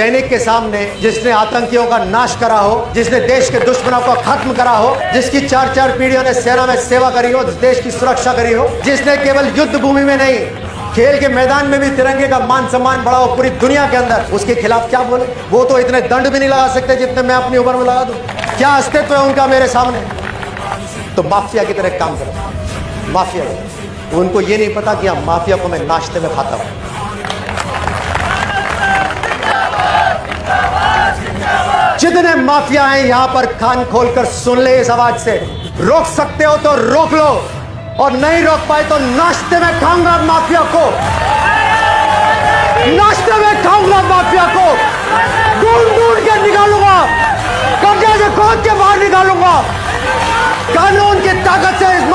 सैनिक के सामने जिसने आतंकियों का नाश करा हो, जिसने देश के दुश्मनों को खत्म करा हो, जिसकी चार चार पीढ़ियों ने सेना में सेवा करी हो, देश की सुरक्षा करी हो, जिसने केवल युद्ध भूमि में नहीं खेल के मैदान में भी तिरंगे का मान सम्मान बढ़ा हो पूरी दुनिया के अंदर, उसके खिलाफ क्या बोले? वो तो इतने दंड भी नहीं लगा सकते जितने मैं अपनी उम्र में लगा दूं। क्या अस्तित्व है उनका मेरे सामने? तो माफिया की तरह काम करो, माफिया करो। उनको ये नहीं पता कि हम माफिया को मैं नाश्ते में खाता हूँ। जितने माफिया हैं यहाँ पर, कान खोलकर सुन ले इस आवाज से। रोक सकते हो तो रोक लो, और नहीं रोक पाए तो नाश्ते में खाऊंगा माफिया को, नाश्ते में खाऊंगा माफिया को, ढूंढ ढूंढ के निकालूंगा, कब्जे से खोद के बाहर निकालूंगा। कानून की ताकत से इस